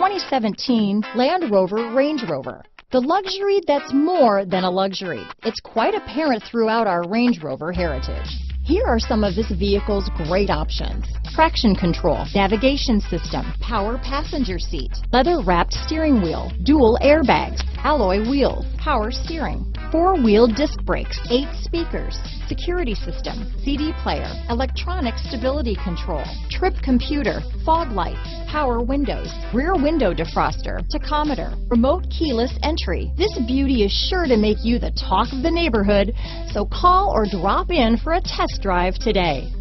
2017 Land Rover Range Rover. The luxury that's more than a luxury. It's quite apparent throughout our Range Rover heritage. Here are some of this vehicle's great options: traction control, navigation system, power passenger seat, leather-wrapped steering wheel, dual airbags, alloy wheels, power steering, four-wheel disc brakes, 8 speakers, security system, CD player, electronic stability control, trip computer, fog lights, power windows, rear window defroster, tachometer, remote keyless entry. This beauty is sure to make you the talk of the neighborhood, so call or drop in for a test drive today.